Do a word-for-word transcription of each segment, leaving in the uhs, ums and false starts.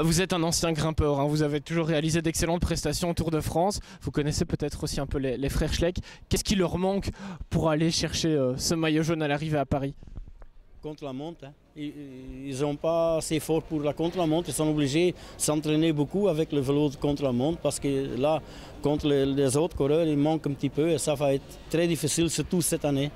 Vous êtes un ancien grimpeur, hein, vous avez toujours réalisé d'excellentes prestations au Tour de France. Vous connaissez peut-être aussi un peu les, les frères Schleck. Qu'est-ce qui leur manque pour aller chercher euh, ce maillot jaune à l'arrivée à Paris? Contre la montre, hein. Ils n'ont pas assez fort pour la contre-la-montre, ils sont obligés de s'entraîner beaucoup avec le vélo de contre-la-montre parce que là, contre les, les autres coureurs, ils manquent un petit peu et ça va être très difficile, surtout cette année.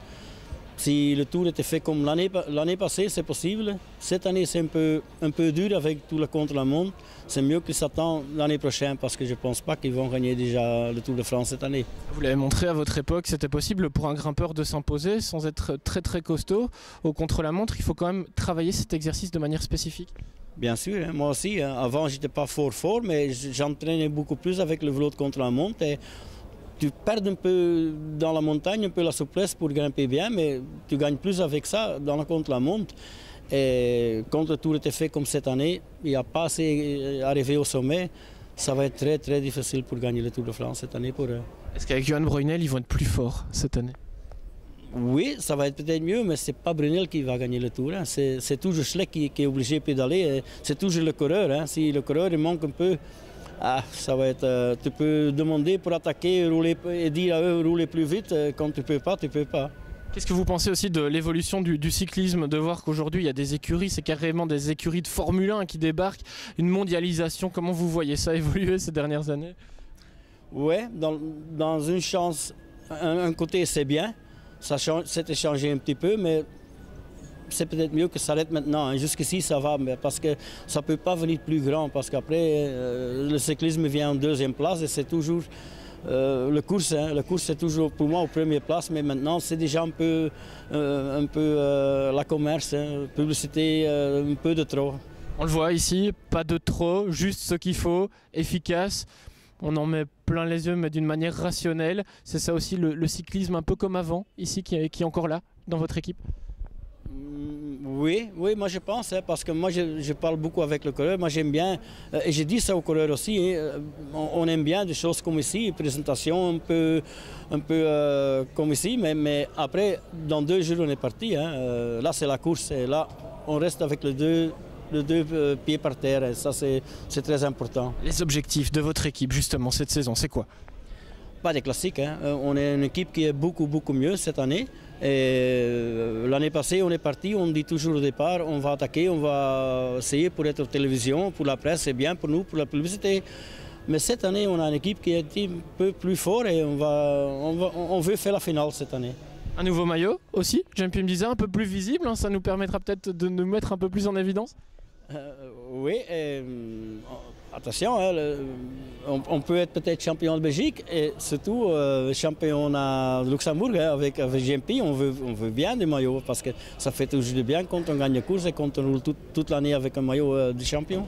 Si le tour était fait comme l'année passée, c'est possible. Cette année, c'est un peu, un peu dur avec tout le contre-la-montre. C'est mieux qu'ils s'attendent l'année prochaine parce que je ne pense pas qu'ils vont gagner déjà le Tour de France cette année. Vous l'avez montré à votre époque, c'était possible pour un grimpeur de s'imposer sans être très très costaud. Au contre-la-montre, il faut quand même travailler cet exercice de manière spécifique. Bien sûr, hein, moi aussi. Hein. Avant, je n'étais pas fort fort, mais j'entraînais beaucoup plus avec le vélo de contre-la-montre. Tu perds un peu dans la montagne, un peu la souplesse pour grimper bien, mais tu gagnes plus avec ça dans la contre-la-montre. Et quand le tour était fait comme cette année, il n'y a pas assez arrivé au sommet. Ça va être très très difficile pour gagner le Tour de France cette année pour eux. Est-ce qu'avec Johan Bruyneel, ils vont être plus forts cette année? Oui, ça va être peut-être mieux, mais ce n'est pas Bruyneel qui va gagner le Tour. Hein. C'est toujours Schleck qui, qui est obligé de pédaler. C'est toujours le coureur. Hein. Si le coureur il manque un peu, ah, ça va être, euh, tu peux demander pour attaquer rouler, et dire à eux rouler plus vite. Quand tu ne peux pas, tu ne peux pas. Qu'est-ce que vous pensez aussi de l'évolution du, du cyclisme? De voir qu'aujourd'hui, il y a des écuries, c'est carrément des écuries de Formule un qui débarquent. Une mondialisation, comment vous voyez ça évoluer ces dernières années? Oui, dans, dans une chance, un, un côté c'est bien, ça s'est changé un petit peu, mais c'est peut-être mieux que ça arrête maintenant. Jusqu'ici, ça va, mais parce que ça ne peut pas venir plus grand, parce qu'après, euh, le cyclisme vient en deuxième place et c'est toujours euh, le course. Hein. Le course, c'est toujours pour moi en première place, mais maintenant, c'est déjà un peu, euh, un peu euh, la commerce, hein, publicité, euh, un peu de trop. On le voit ici, pas de trop, juste ce qu'il faut, efficace. On en met plein les yeux, mais d'une manière rationnelle. C'est ça aussi le, le cyclisme, un peu comme avant, ici, qui, qui est encore là, dans votre équipe? Oui, oui, moi je pense, hein, parce que moi je, je parle beaucoup avec le coureur, moi j'aime bien, euh, et j'ai dit ça au coureur aussi, hein, on, on aime bien des choses comme ici, présentation un peu, un peu euh, comme ici, mais, mais après, dans deux jours on est parti, hein, euh, là c'est la course, et là on reste avec les deux, les deux euh, pieds par terre, et ça c'est très important. Les objectifs de votre équipe justement cette saison, c'est quoi? Pas des classiques, hein. On est une équipe qui est beaucoup beaucoup mieux cette année. L'année passée on est parti, on dit toujours au départ on va attaquer, on va essayer pour être en télévision, pour la presse, c'est bien pour nous, pour la publicité. Mais cette année on a une équipe qui est un peu plus forte et on, va, on, va, on veut faire la finale cette année. Un nouveau maillot aussi, G M P me disait, un peu plus visible, hein, ça nous permettra peut-être de nous mettre un peu plus en évidence. Euh, oui, et, attention, hein, le, on, on peut être peut-être champion de Belgique et surtout euh, champion à Luxembourg, hein, avec, avec G M P, on veut, on veut bien des maillots parce que ça fait toujours du bien quand on gagne la course et quand on roule tout, toute l'année avec un maillot euh, de champion.